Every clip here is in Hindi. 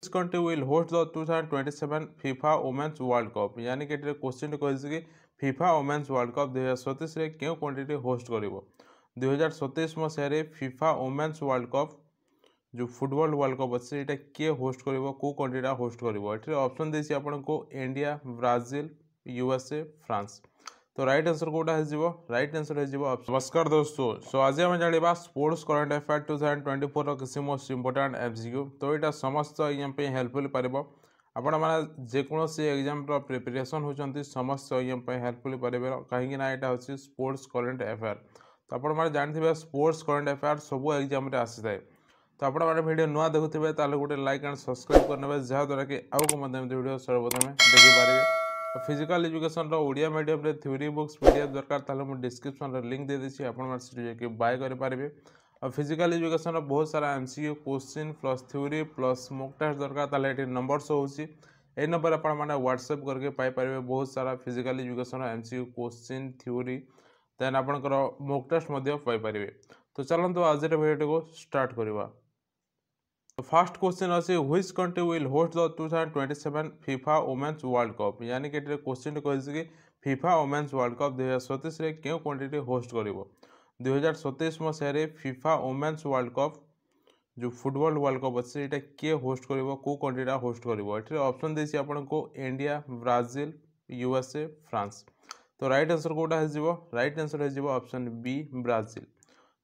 This country will host the 2027 FIFA Women's World Cup। यानी कि एटे क्वेश्चन कहिजे कि FIFA Women's World Cup 2027 रे केउ कंट्री होस्ट करिवो। 2027 मसिया रे FIFA Women's World Cup जो फुटबॉल वर्ल्ड कप अछि एटा के होस्ट करिवो, को कंट्रीटा होस्ट करिवो। एटे ऑप्शन देछि आपन को इंडिया, ब्राजील, यूएसए, फ्रांस। तो राइट आंसर कोटा हो, राइट आंसर हो। नमस्कार दोस्तों, सो आज आम जाना स्पोर्ट्स करंट अफेयर 2024 किसी मोस्ट इंपोर्टाट एमसीक्यू। तो यहाँ समस्त एग्जाम हेल्पफुल पार आपसी एग्जाम प्रिपेरेसन होती समस्त एग्जाम हेल्पफुल पारे कहीं यहाँ हूँ स्पोर्ट्स करंट अफेयर। तो आप जानते स्पोर्ट्स करंट अफेयर सब एग्जाम आसी थाए। तो आप भिडियो नुआ देखुए तो गोटे लाइक एंड सब्सक्राइब करने जहाँद्वारा कि आगे भिडियो सर्वप्रथमें देखिपारे। फिजिकल एजुकेशन ओडिया मीडियम रे थ्योरी बुक्स पीडीएफ दरकार ताले मु डिस्क्रिप्शन रे लिंक दे देछि, आपन मन से जाके बाय कर पारबे। और फिजिकल एजुकेशन रे बहुत सारा MCQ question plus theory plus mock test दरकार ताले एटी नंबर सो होछि। ए नंबर आपन माने व्हाट्सएप करके पाई पारबे। बहुत सारा फिजिकल एजुकेशन रे एमसीक्यू क्वेश्चन थ्योरी देन आपन करो मॉक टेस्ट मध्ये पाई पारबे। तो चलंतु आज रे वीडियो को स्टार्ट करबा। तो फर्स्ट क्वेश्चन अच्छे which country will host the 2027 FIFA women's world cup. यानी कि क्वेश्चन कहिजे कि फीफा वुमेन्स वर्ल्ड कप 2027 रे केउ कंट्री होस्ट करिवो। 2027 मसिया रे फीफा वुमेन्स वर्ल्ड कप जो फुटबॉल वर्ल्ड कप अछि एटा के होस्ट करिवो, को कंट्रीटा होस्ट करिवो। एठरे ऑप्शन देछि आपन को इंडिया, ब्राजील, यूएसए, फ्रांस। तो राइट आंसर कोटा हो, राइट आंसर हो ऑप्शन बी ब्राजील।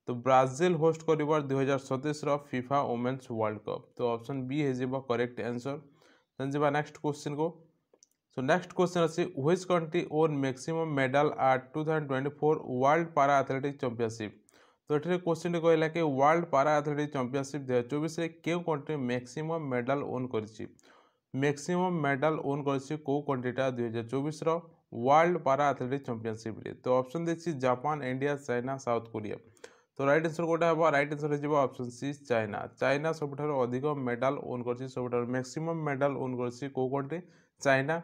तो ब्राजील होस्ट करिबार 2027 रो फीफा वुमेन्स वर्ल्ड कप। तो ऑप्शन बी हेजिबा करेक्ट आंसर। तन जेबा नेक्स्ट क्वेश्चन को। सो नेक्स्ट क्वेश्चन अछि which country won maximum medal at 2024 world para athletics championship. तो एठरे क्वेश्चन कहला कि वर्ल्ड पारा एथलेटिक्स चैंपियनशिप 2024 रे केउ कंट्री मैक्सिमम मेडल ओन करछि। मैक्सिमम मेडल ओन करछि को कंट्रीटा 2024 रो वर्ल्ड पारा एथलेटिक्स चैंपियनशिप रे। तो ऑप्शन देछि Japan, India, China, South Korea. तो राइट आंसर कोटा है, राइट आंसर हो ऑप्शन सी चाइना। चाइना सबुठार अधिक मेडल ओन करछि, सबुठार मैक्सिमम मेडल ओन करछि को कंट्री चाइना।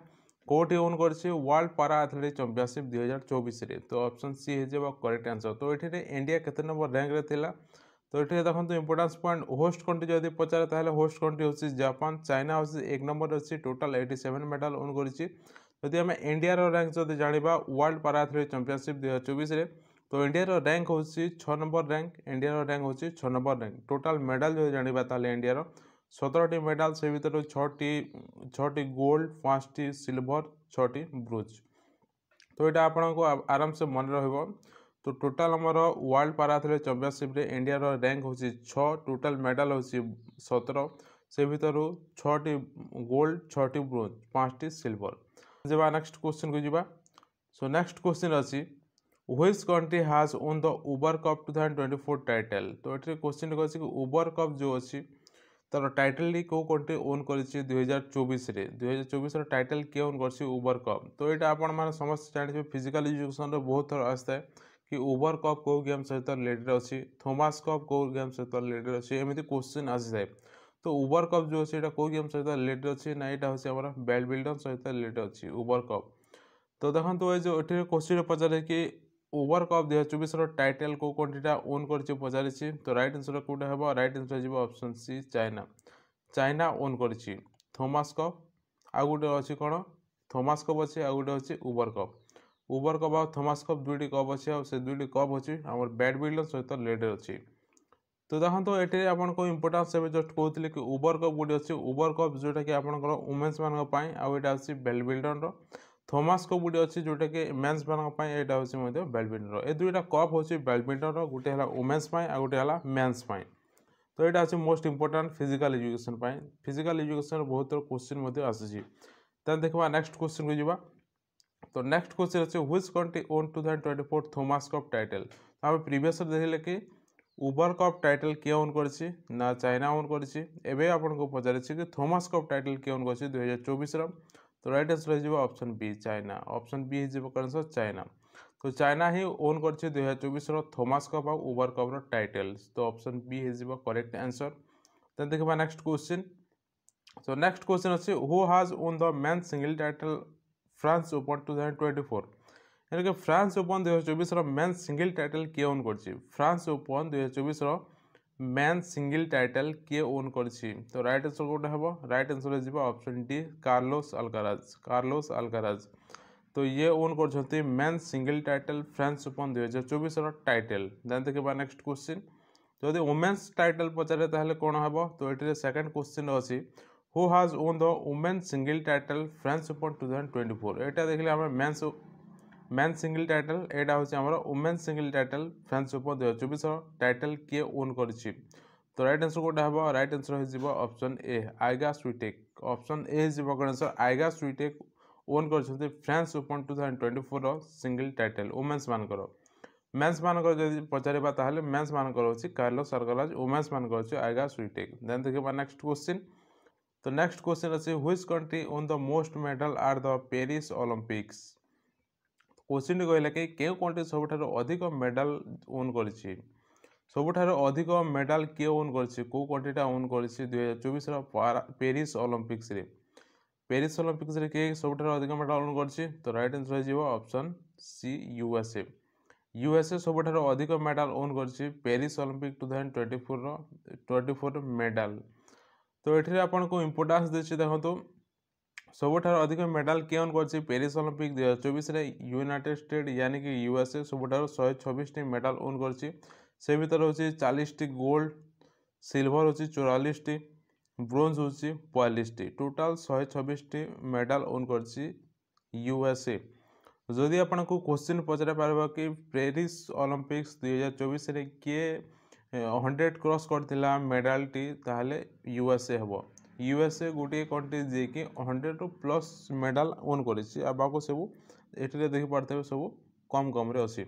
कोटी ओन करछि वर्ल्ड पारा एथलेटिक्स चैंपियनशिप 2024 रे। तो ऑप्शन सी हो करेक्ट आंसर। तो ये इंडिया केते नंबर रैंक रे थिला। तो ये देखो इंपोर्टेंस पॉइंट होस्ट कंट्री जदि पचारे ताले होस्ट कंट्री होछि जापान, चाइना होछि 1 नंबर होछि, टोटल 87 मेडल ओन करछि। जदि हम इंडिया रो रैंक जदि जानिबा वर्ल्ड पारा एथलेटिक्स चैंपियनशिप 2024 रे तो इंडिया रो रैंक हो 6 नंबर रैंक। इंडिया रो रैंक हो 6 नंबर रैंक। टोटल मेडल जो जानिबा ताले इंडिया रो 17 मेडल, से भीतर 6 गोल्ड, 5 सिल्वर, 6 ब्रोंज। तो एटा आपन को आराम से मन रहबो। तो टोटल हमरो वर्ल्ड पारा एथलेटिक्स चैंपियनशिप रे इंडिया रो रैंक हो 6, टोटल मेडल हो 17, से भीतर 6 गोल्ड, 6 ब्रोंज, 5 सिल्वर। जेबा नेक्स्ट क्वेश्चन को जेबा। सो नेक्स्ट क्वेश्चन अछि which country has won the Uber cup 2024 title. तो ये क्वेश्चन कहते कि उबर कप जो अच्छी तार टाइटल को कंट्री ओन कर 2024 रे। 2024 टाइटल किए ओन कर उबर कप। तो ये आप समस्त जानते फिजिकल एजुकेशन बहुत थर आसता है कि उबर कप को गेम सहित रिलेटेड अच्छी, थॉमस कप को गेम सहित रिलेटेड अच्छी, एमती क्वेश्चन आसी थाए। तो उबर कप जो अच्छे को गेम सहित रिलेटेड अच्छी ना यहाँ हूँ बैडमिंटन सहित रिलेटेड अच्छी उबर कप। तो देखो ये जो ये क्वेश्चन पचारे कि ओवर कप 2024 टाइटल को कंट्रीटा ओन कर पचारिछि। तो राइट आंसर कोटा है, राइट आंसर हो option C China. China won करछि थॉमस कप, आ गोटे अच्छे कौन थॉमस कप अच्छे, आ गोटे अच्छे उबर कप। उबर कप आ थॉमस कप दुईटी कप अच्छे, आ दुईटी कप अच्छे आम बैडमिंटन सहित रिलेटेड अच्छी। तो देखो ये आपको इम्पोर्टेंस जस्ट कहते कि उबर कप गोटे अच्छे उबर कप जोटा कि आपंकर वुमेन्स मान आए बैडमिंटन रो, थॉमस कप गोटे अच्छी जोटा कि मेन्स मानी बैडमिंटन। ए दुईटा कप होची बैडमिंटन, गोटे है वुमेन्स आ गोटे है मेन्स। तो यहाँ अच्छे most important physical education. Physical education बहुत तरह क्वेश्चन आसी। देखा नेक्स्ट क्वेश्चन को जीवा। तो नेक्स्ट क्वेश्चन अच्छे which country won 2024 Thomas cup title. तो आम प्रीवियस देखे कि उबर कप टाइटल किए ओन करछि ना चाइना ओन करछि। एबे आपनको पचारिछि कि थॉमस कप टाइटल किए ओन करछि 2024 रो। तो राइट आंसर हो option B China. Option B हो आंसर चाइना। तो चाइना ही ओन करछि 2024 थॉमस कप और उबर कप रो टाइटल। तो ऑप्शन बी हो करेक्ट आंसर। देन देखबा next question. So next question अछि who has won the men single title France Open 2024। यानी कि France Open 2024 men single title किए ओन करछि। France Open 2024 man single title किए ओन करछि तो राइट आंसर कोटा हेबो राइट आंसर हे जिवो ऑप्शन डी कार्लोस अल्काराज तो ये ओन कर men single title France Open 2024 title then तक बा नेक्स्ट क्वेश्चन जदि वुमेन्स टाइटल पचारे ताहले कोन हेबो तो एटे सेकंड क्वेश्चन अछि who has won the women single title France Open 2024 एटा देखले हम मेन सिंगल टाइटल एटा होछि हमर women single title France Open 2024 title के ओन करछि तो राइट आंसर कोटा हेबो राइट आंसर हे जिवो ऑप्शन ए आइगा स्वीटेक ऑप्शन ए जिवो कोन आंसर आइगा स्वीटेक ओन कर France Open 2024 single title women's मानकर मेन्स मान जब पचारे मेन्स मान होची कार्लोस अल्काराज वुमेन्स मान होची आइगा स्वीटेक देन देखा नेक्स्ट क्वेश्चन तो नेक्स्ट क्वेश्चन अच्छे which country won the most medal are the Paris Olympics question कहला कि क्यों कंट्री सबुठार अधिक मेडल ओन करछि सबुठार अधिक मेडल किए ओन करछि को कंट्रीटा ओन करछि 2024 पेरिस ओलंपिक्स रे के सबुठार अधिक मेडल ओन करछि तो राइट आंसर हो जिवो ऑप्शन सी यूएसए सबुठार अधिक मेडल ओन करछि पेरिस ओलंपिक 2024 मेडल तो एठरे आपन को इंपोर्टेंस देछि देखंतु सबुठार अधिक मेडल के ओन करछि पेरिस ओलंपिक 2024 रे यूनाइटेड स्टेट यानी कि यूएसए सबुठार 126 टी मेडल ओन करछि से भीतर होछि 40 टी गोल्ड सिल्वर होछि 44 टी ब्रोंज होछि 45 टी टोटल 126 टी मेडल ओन करछि यूएसए जदि आपन को क्वेश्चन पचरा पारबा कि पेरिस ओलंपिक्स 2024 रे किए 100 क्रॉस करथिला मेडल टी ताहले यूएसए हबो यूएसए गोटे कंट्री जे कि 100 टू प्लस मेडल ओन करिछि आ बाको सब एटले देखि पड़थबे सब कम रे अछि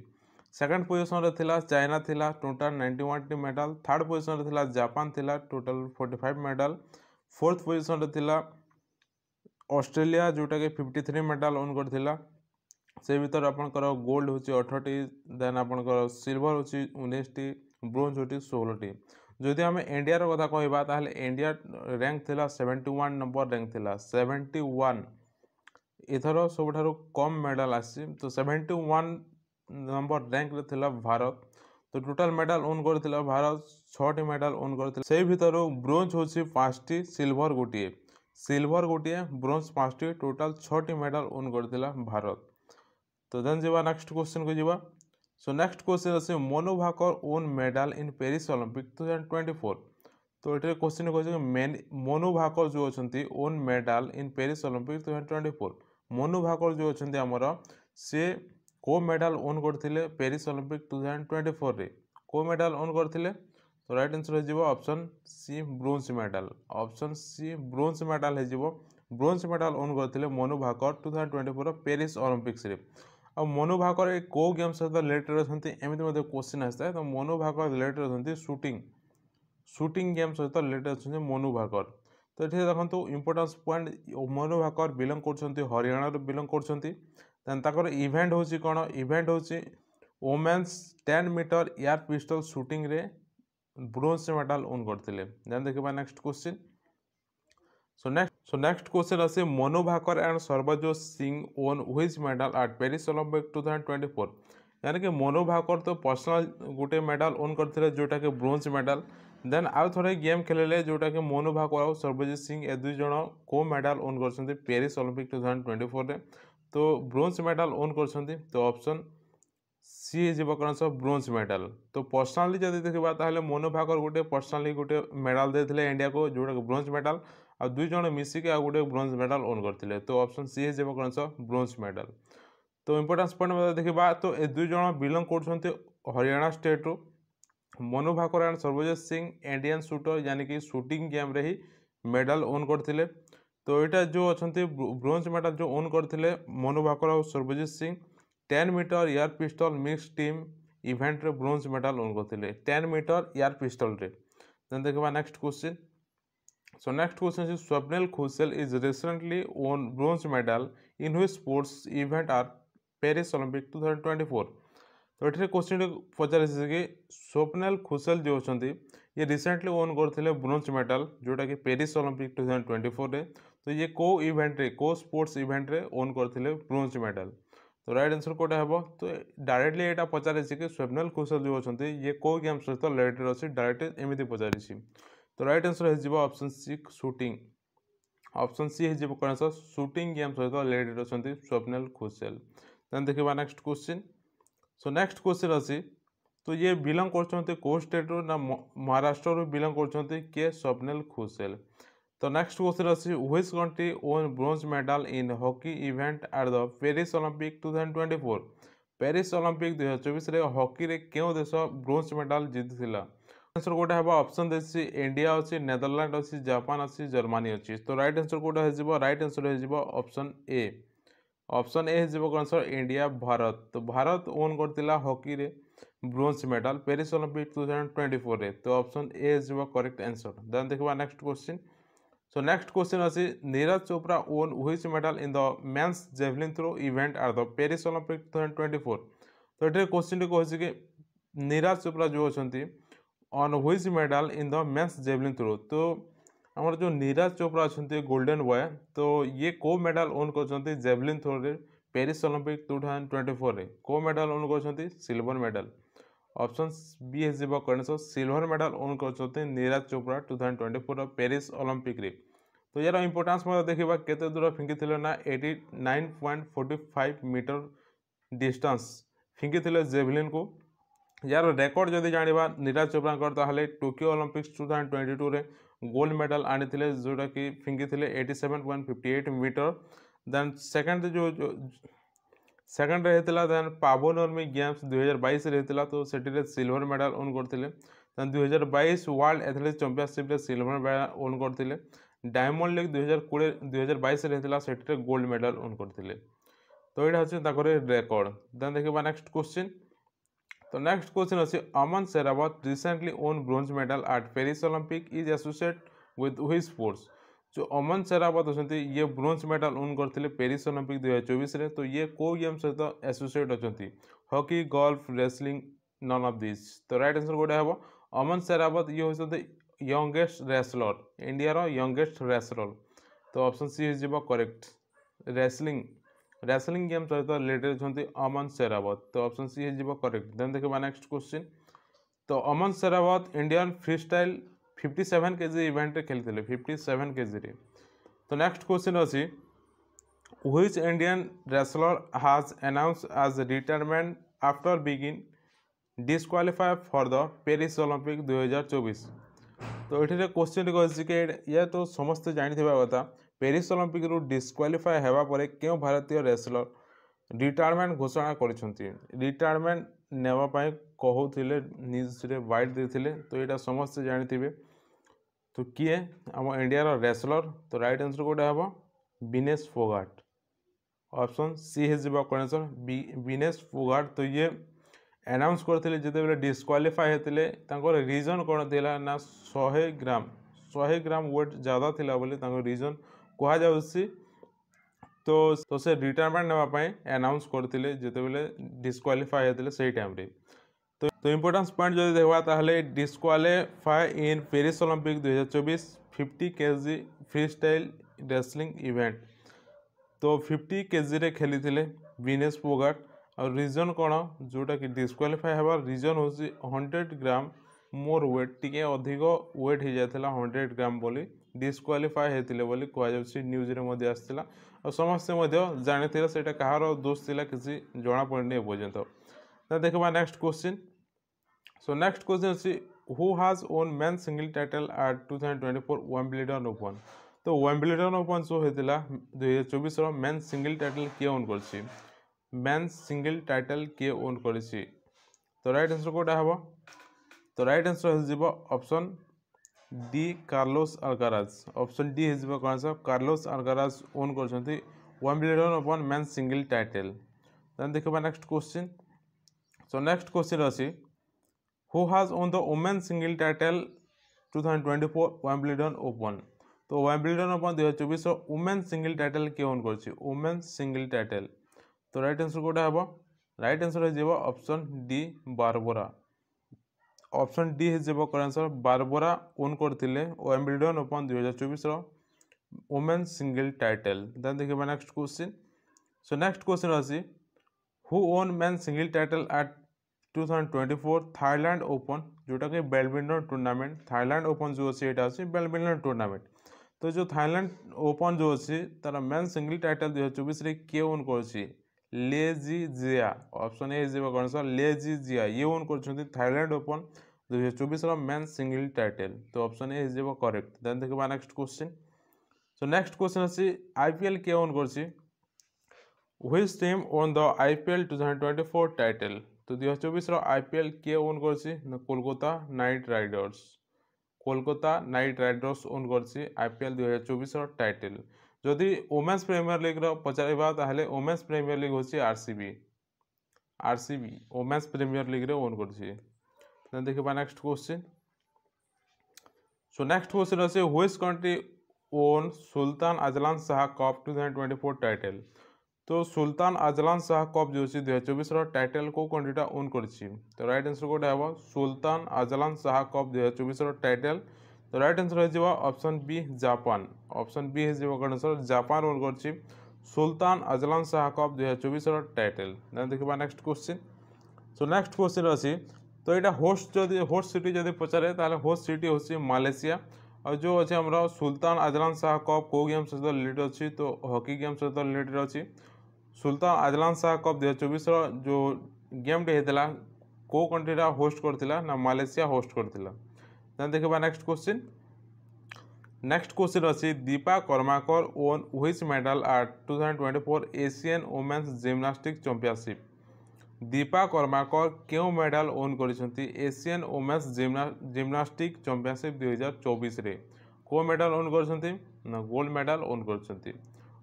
सेकंड पोजीशन रे थिला चाइना थिला टोटल 91 टी मेडल थर्ड पोजीशन रे थिला जापान थिला टोटल 45 मेडल फोर्थ पोजीशन रे थिला ऑस्ट्रेलिया जोटा के 53 मेडल ओन करथिला से भीतर आपंकर गोल्ड होची 18 टी देन आपंकर सिल्वर होची 19 टी ब्रोंज होची 16 टी जदि आम इंडिया रो कथा कहबा ताहले इंडिया रैंक थिला 71 नंबर रैंक थिला 71 एथरो सबठारो कम मेडल आसी तो 71 नंबर रैंक रे थिला भारत तो टोटल मेडल ओन करथिला भारत 6 टी मेडल ओन करथिला से भीतरो ब्रोंज होची 5 टी सिल्वर गोटिए ब्रोंज 5 टी टोटल 6 टी मेडल ओन करथिला भारत तो देन जीवा नेक्स्ट क्वेश्चन को जीवा सो नेक्स्ट क्वेश्चन अछि Manu Bhaker won medal in Paris Olympic 2024 तो एटे क्वेश्चन कहै मेन मनु भाकर जो अछंती won medal in Paris Olympic 2024 Manu Bhaker जो अछंती हमर से को मेडल ओन करथिले पेरिस ओलंपिक 2024 रे को मेडल ओन करथिले तो राइट आंसर हे जीवा ऑप्शन सी ब्रोंज मेडल हे जीवा ब्रोंज मेडल ओन करथिले मनु भाकर 2024 पेरिस ओलंपिक्स रे अब मनु भाकर को गेम सहित रिलेटेड रहथि एमिति मध्ये क्वेश्चन आस्ता है तो मनु भाकर रिलेटेड रहथि शूटिंग गेम सहित रिलेटेड छथि मनु भाकर तो एठी देखंतु importance point Manu Bhaker belong करछथि हरियाणा रो बिलोंग करछथि तन ताकर इवेंट होछि कोन इवेंट होछि women's 10 metre air pistol shooting रे ब्रोंज मेडल ओन करथिले देन देखबा next question so next question अछि Manu Bhaker and Sarabjot Singh won which medal at Paris Olympic 2024 यानी कि मनु भाकर तो पर्सनल गोटे मेडल ओन करथिले जोटा के ब्रोंज मेडल देन आउ थोड़े गेम खेलेले जोटा के मनु भाकर और सर्वजोत सिंह ए दुई जणो को मेडल ओन करछन्ते पेरिस ओलंपिक 2024 रे तो ब्रोंज मेडल ओन करछन्ते तो ऑप्शन सी हे जिवो कोनसो ब्रोंज मेडल तो पर्सनली जदि देखबा ताहले मनु भाकर गोटे पर्सनली गोटे मेडल देथिले इंडिया को जोटा के ब्रोंज मेडल आ दुई जण मिसी के आ गोटे ब्रोंज मेडल ओन करथिले तो ऑप्शन सी हे जेबो कोनसो ब्रोंज मेडल तो इंपोर्टेंस पॉइंट में देखबा तो ए दुई जण बिलोंग करछनते हरियाणा स्टेट रो Manu Bhaker and Sarabjot Singh Indian shooter यानी कि शूटिंग गेम रे ही मेडल ओन करथिले तो एटा जो अछनते ब्रोंज मेडल जो ओन करथिले मनु भाकर और Sarabjot Singh 10 metre air pistol mix team event रे ब्रोंज मेडल ओन करथिले 10 मीटर एयर पिस्टल रे देन देखबा next question So next question is Swapnil Kusale is recently won bronze medal in which sports event at Paris Olympic 2024 तो एठरे क्वेश्चन पचार कि स्वप्निल खुसल जो अछंती ये रिसेंटली ओन करथिले ब्रोंज मेडल जोटा कि पेरिस ओलंपिक 2024 रे तो ये को इवेंट रे को स्पोर्ट्स इवेंट रे ओन करथिले ब्रोंज मेडल तो रईट आंसर कौटा हे तो डायरेक्टली यहाँ पचारे कि स्वप्निल कुशल जो अच्छा ये कौ गेम सहित रिलेटेड अच्छे डायरेक्ट एमती पचारि तो right answer option C shooting option C हो कौन आंसर शूटिंग गेम सहित रिलेटेड अच्छा स्वप्निल कुशल देन देखा next question so next question अच्छी तो ये बिलंग करते कौ स्टेट रू ना महाराष्ट्र रू बिलंग करते किए स्वप्निल कुशल तो नेक्स्ट क्वेश्चन अच्छी which country won bronze medal in hockey event at the Paris Olympic 2024 Paris Olympic 2024 hockey रे क्यों देश ब्रोंज मेडल जीति आंसर गोटे है ऑप्शन देसी इंडिया अच्छी नेदरलैंड अच्छी जापान अच्छी जर्मनी अच्छी तो राइट आंसर गोटे हो राइट आंसर ऑप्शन ए हो कौन आंसर इंडिया भारत तो भारत ओन करथिला हॉकी रे ब्रोंज मेडल पेरिस ओलंपिक 2024 तो ऑप्शन ए हो करेक्ट आंसर देन देखा next question so next question अच्छी Neeraj Chopra won which medal in the men's javelin throw event at the Paris Olympic 2024 तो ये क्वेश्चन टी कह कि नीरज चोपड़ा जो अच्छा won which medal in the men's javelin throw तो आमर जो नीरज चोपड़ा अच्छा गोल्डन बॉय तो ये को मेडल ओन कर जेवलिन थ्रो रे पेरिस ओलंपिक 2024 रे को मेडल ओन कर सिल्वर मेडल ऑप्शन बी हो कौन सिल्वर मेडल ओन करते नीरज चोपड़ा 2024 पेरिस ओलंपिक रे तो यार इंपोर्टेंस मैं देखा केते दूर फिंकी थे ना 89.45 मीटर डिस्टेंस फिंकी थे जेवलिन को यार रिकॉर्ड जदि जाना नीरज चोपड़ा टोक्यो ओलंपिक्स 2022 रे गोल्ड मेडल आनी जोटा कि फिंकी थे 87.58 मीटर देन सेकेंड जो सेकंड रही देन पावन ओर्मी गेम्स 2022 रही तो से सिल्वर मेडल ओन करते देन 2022 वर्ल्ड एथलेटिक्स चैंपियनशिप रे सिल्वर मेडल ओन करते डायमंड लीग 2022 रही से गोल्ड मेडल ओन करते तो यहाँ हूँ रिकॉर्ड देन देखा नेक्स्ट क्वेश्चन तो नेक्स्ट क्वेश्चन अच्छे Aman Sehrawat recently won bronze medal at Paris Olympic is associate with which sports जो अमन शेरावत अच्छा ये ब्रोंज मेडल ओन करते पेरिस ओलंपिक 2024 रे तो ये को गेम सहित एसोसिएट अच्छा hockey golf wrestling none of this तो राइट आंसर गोटे हे अमन शेरावत ये होते यंगेस्ट रेसलर इंडिया रो यंगेस्ट रेसलर तो ऑप्शन सी हो करेक्ट रेसलिंग रेसलिंग गेम सहित रिलेटेड अच्छा अमन शेरावत तो ऑप्शन सी हो करेक्ट देन देखा नेक्स्ट क्वेश्चन तो Aman Sehrawat Indian free style 57 KG event रे खेली 57 केजी रे तो नेक्स्ट क्वेश्चन अच्छी which Indian wrestler has announce as retirement after बिगिन disqualify for the Paris Olympic 2024 तो ये क्वेश्चन कहते कि ये तो समस्ते जानी कथा पेरिस ओलंपिक रु डिस्क्वालीफाई हेबा परे क्यों भारतीय रेसलर रिटायरमेंट घोषणा कर रिटायरमेंट नेवापाई कहूले न्यूज रे वाइट देते तो यहाँ समस्ते जानी तो किए आम इंडिया रेसलर तो राइट आंसर कौटा हे विनेश फोगाट ऑप्शन सी हो कौन आंसर विनेश फोगाट तो ये अनाउंस करते जिते डिस्क्वालीफाई होते रीजन कौन थी ना 100 ग्राम वेट ज्यादा था बोली रीजन कह जाऊसी तो से रिटायरमेंट नापाई अनाउंस करते जिते डिस्क्वालीफाई होते से टाइम रे तो इंपोर्टेंस पॉइंट जो देखा disqualify in Paris Olympic 2024 50 KG free style wrestling event तो 50 केजी रे खेली थे विनेश फोगाट और रीजन कौन जोटा कि डिस्क्वालीफाई होबार रीजन हो 100 ग्राम मोर वेट टी अधिक वेट हो जाता 100 ग्राम बोली डिस्क्वालीफाई होते बोली कहुच्छे न्यूज रे आसाला और समस्ते जानी से कहार दोष था किसी जना पड़े एपर्यंत देखा next question so next question अच्छी who has won men single title at 2024 Wimbledon Open तो विंबलडन ओपन जो होता 2024 मेन सिंगल टाइटल किए ओन कर मेन सिंगल टाइटल किए ओन कर तो राइट आंसर कौटा हे तो राइट आंसर हो option D Carlos Alcaraz option D हो कौन आंसर कार्लोस अल्काराज ओन कर Wimbledon Open men single title then देखा next question so next question अच्छी who has won the women's single title 2024 Wimbledon Open तो Wimbledon Open 2024 women's single title किए ओन कर वुमेन्स सिंगल टाइटल तो राइट आंसर कौटा हे राइट आंसर हो option D Barbora option D हो कौन आंसर बारबोरा ओन करते Wimbledon Open 2024 women's single title then देखा next question so next question अच्छी who won man single title at 2024 Thailand open, जोटा कि बैडमिंटन टूर्नामेंट थाईलैंड ओपन जो अच्छे यहाँ से बैडमिंटन टूर्नामेंट तो जो थाईलैंड ओपन जो अच्छे तार मेन सिंगल टाइटल 2024 रे किए ओन करछि लेजिजिया ऑप्शन ए जेबो कोन सर लेजिजिया ये ओन करछथि थाईलैंड ओपन 2024 रो मेन सिंगल टाइटल तो ऑप्शन ए जेबो करेक्ट। देन देखबा next question. So next question अछि आईपीएल के ओन करछि which team won the IPL 2024 title तो 2024 रो आईपीएल के ओन करछि कोलकाता नाइट राइडर्स ओन करछि आईपीएल 2024 रो टाइटल। जदि वुमेन्स प्रीमियर लीग रो पचारबा ताहले वुमेन्स प्रीमियर लीग होछि आरसीबी वुमेन्स प्रीमियर लीग रे ओन करछि। त देखबा next question. So next question अछि which country won Sultan Azlan Shah Cup 2024 title तो सुल्तान अजलान शाह कप जो 2024 रो टाइटल को कंट्रीटा ओन करछि तो राइट आंसर कोड हेबो सुल्तान अजलान शाह कप 2024 रो टाइटल तो राइट आंसर हो जेबो ऑप्शन बी हे जेबो कोन आंसर जापान ओन करछि सुल्तान अजलान शाह कप 2024 रो टाइटल। ना देखबा next question. So next question अछि तो एटा होस्ट सिटी जदि पचारे ताले होस्ट सिटी होछि मलेशिया और जो अछि हमरा सुल्तान अजलान शाह कप को गेम से रिलेटेड अछि तो हॉकी गेम से रिलेटेड अछि सुल्तान अजलान शाह कप 2024 रो जो गेम डे हेतला को कंट्री रा होस्ट करथिला ना मलेशिया होस्ट करथिला। त देखबा नेक्स्ट क्वेश्चन। नेक्स्ट क्वेश्चन अछि Deepa Karmakar won which medal at 2024 Asian women's gymnastic championship Deepa Karmakar क्यों मेडल ओन करिसथि एशियन वुमेन्स जिम्नास्टिक चैंपियनशिप 2024 रे को मेडल ओन करिसथि ना गोल्ड मेडल ओन करिसथि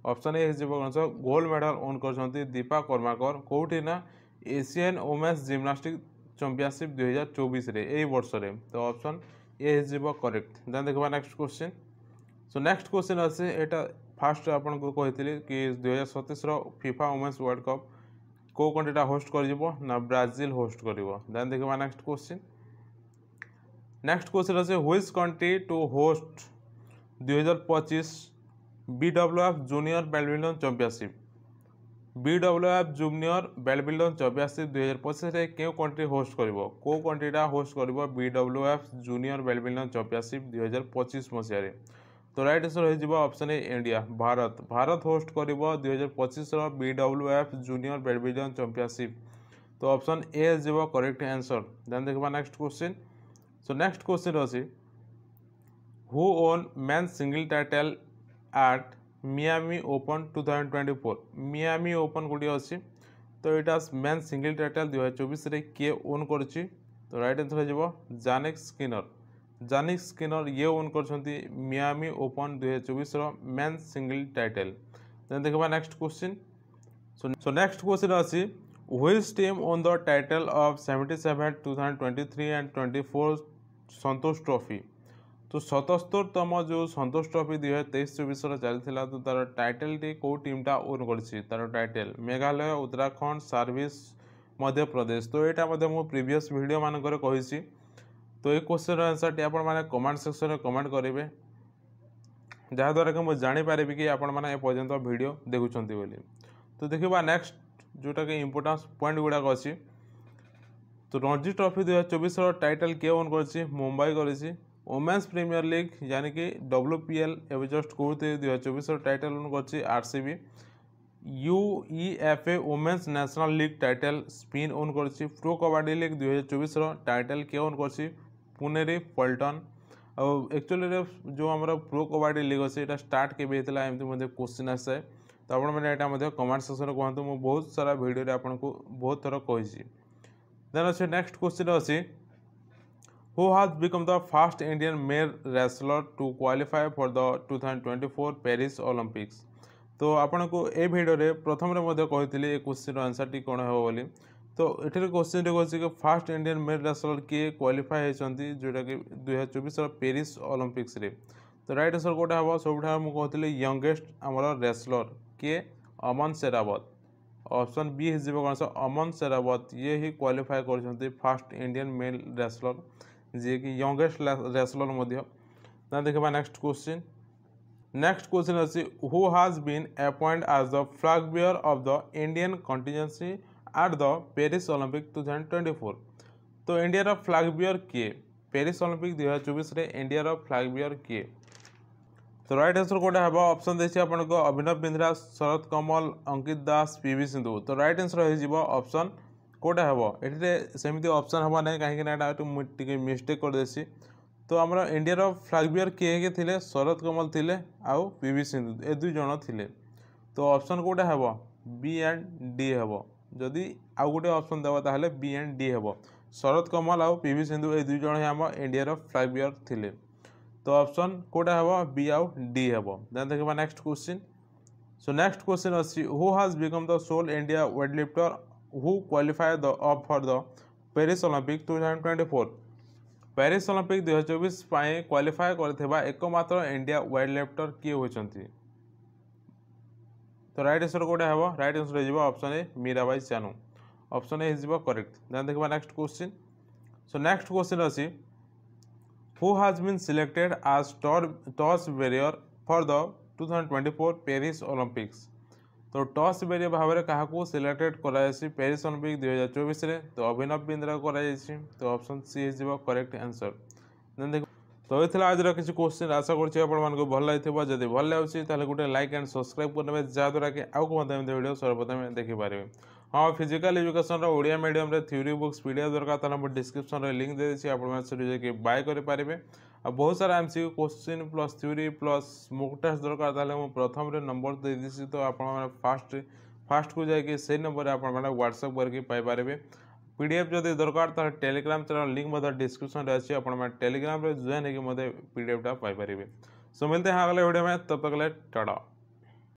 option A is answer gold medal won करिसथि दीपा कर्माकर कोठी ना एशियन वुमेन्स जिम्नास्टिक चैंपियनशिप 2024 रे एई वर्ष रे तो option A is correct. Then देखबा next question. So next question अछि एटा फर्स्ट आपन को कहितले कि 2027 रो FIFA वुमेन्स वर्ल्ड कप को कंट्रीटा होस्ट कर ना ब्राजिल होस्ट करेन। देखा नेक्स्ट क्वेश्चन। नेक्स्ट क्वेश्चन अच्छे which country to host 2025 BWF junior badminton championship क्यों कंट्री होस्ट कर को कंट्रीटा होस्ट कर बीडब्ल्यूएफ जूनियर बैडमिंटन चैंपियनशिप 2025 मसीह तो राइट आंसर हो जिवो option A India Bharat host करिवो 2025 रो बीडब्ल्यूएफ जूनियर बैडमिंटन चैंपियनशिप तो ऑप्शन ए जिवो करेक्ट आंसर। देन देखबा next question. So next question अछि who won men single title at Miami Open 2024 Miami Open गुडी अछि तो एटा मेन सिंगल टाइटल 2024 रे के ओन करछि तो राइट आंसर हो जिवो जानिक स्किनर ये ओन करछंती मियामी ओपन 2024 रो मेन सिंगल टाइटल। देन देखबा next question. So next question अछि which team won the title of 77 2023 and 24 Santosh trophy तो 77तम जो संतोष ट्रॉफी 2023-24 रो चलथिला तो तार टाइटल टी को टीमटा ओन करछि तार टाइटल मेघालय उत्तराखंड सर्विस मध्य प्रदेश तो एटा मध्ये मो प्रीवियस वीडियो मान करे कहिछि तो ये क्वेश्चन आंसर टी आपण माने कमेंट सेक्शन में कमेंट करेंगे जहाँ द्वारा कि मुझे जानी पारे कि आपण माने ए पर्यंत वीडियो देखुछंती बोली। तो देखिबा नेक्स्ट जोटा के इंपोर्टेंस पॉइंट गुड़ा अछि तो रणजी ट्रॉफी 2024 रो टाइटल के ओन करछि मुंबई करछि वुमेन्स प्रीमियर लीग यानी कि डब्ल्यूपीएल एडजस्ट करते 2024 रो टाइटल ओन करछि RCB UEFA women's national league title spin won करछि प्रो कबड्डी लीग 2024 रो टाइटल के ओन करछि पुनेरी पल्टन और एक्चुअली जो हमारा प्रो कबड्डी लीग अच्छे यहाँ स्टार्ट के होता है एमती क्वेश्चन आसाए तो आपने कमेंट सेक्शन कहतु मुझे बहुत सारा भिडियो आपको बहुत थर कही। देन अच्छे नेक्स्ट क्वेश्चन अच्छी who has become the fast Indian male wrestler to qualify for the 2024 Paris Olympics तो आपण को ए भिडियो रे प्रथम रे मध्ये कहितले ए क्वेश्चन आंसर टी कोन हेबो बोली तो एठरे क्वेश्चन रे कहछि कि फास्ट इंडियन मेल रेसलर के क्वालिफाई हेचंती जोटा कि 2024 रो पेरिस ओलंपिक्स रे तो राइट आंसर कोटा हेबो सबठा हम कहतले यंगेस्ट हमरा रेसलर के अमन शेरावत ऑप्शन बी हिजबो कोन सो अमन शेरावत ये ही क्वालिफाई करछंती फास्ट इंडियन मेल रेसलर जे कि यंगेस्ट रेसलर मध्ये। ना देखबा नेक्स्ट क्वेश्चन। नेक्स्ट क्वेश्चन अछि who has been appointed as the flag bearer of the Indian contingency at the Paris Olympics 2024। तो इंडिया फ्लैग बियर किए पेरिस ओलंपिक 2024 रे इंडिया फ्लैग बियर किए। तो राइट आंसर कोटा है ऑप्शन देछि आपनको अभिनव बिंद्रा, शरत कमल, अंकित दास, पीवी सिंधु। तो राइट आंसर हो जिवो ऑप्शन कोटा है एठी सेमिति ऑप्शन हवा नै काहे कि ना एटा टिके मिस्टेक कर देछि। तो हमरा इंडिया फ्लैग बियर किए के थिले शरत कमल थिले आउ पीवी सिंधु ए दुई जण थिले। तो ऑप्शन कोटा है बी एंड डी है जदि आउ गोटे ऑप्शन देबा ताहले बी एंड डी है। शरत कमल आउ पीवी सिंधु ए दुई जण ही आम इंडिया फ्लैग बियर थिले। तो ऑप्शन कोटा है बी आउ डी है। देन देखबा next question. So next question अछि who has become the sole India weight lifter who qualify the up for the Paris Olympic 2024। Paris Olympic 2024 पाए क्वालिफाई करथिबा एकमात्र इंडिया वेट लिफ्टर किए होचंती। तो राइट आंसर कोटा है राइट आंसर हो जिवो option A Mirabai Chanu. Option A is correct. Then देखबा next question. So next question अछि who has been selected as torch bearer for the 2024 Paris Olympics. तो टॉस बैरियर भाव में क्या सिलेक्टेड कर पेरिस ओलंपिक 2024 रे। तो अभिनव बिंद्रा करो option C is correct answer. Then देख तो ये आज किसी क्वेश्चन आशा कर भल लगे जब भल लगे तो गोटे लाइक एंड सब्सक्राइब करने जहाँद्वारा कि आउ कौन वीडियो सर्वप्रथम देखिपारे। हाँ फिजिकल एजुकेशन ओडिया मीडियम रे थ्योरी बुक्स पीडीएफ दरकार ताला मोर डिस्क्रिप्शन रे लिंक दे छी आपण से जाके बाय कर पारे। आ बहुत सारा MCQ question plus theory plus mock test दरकार ताले मो प्रथम रे नंबर दे दिसी तो आपण माने फास्ट को जाके से नंबर रे आपण माने WhatsApp करके पाई पारे। पीडीएफ जदी दरकार ताले टेलीग्राम चैनल लिंक मदर डिस्क्रिप्शन रे अछि आपण माने टेलीग्राम रे ज्वाइन होके मदे पीडीएफ टा पाई पारे। सो मिलते हैं अगले वीडियो में, तब तक के लिए टाटा।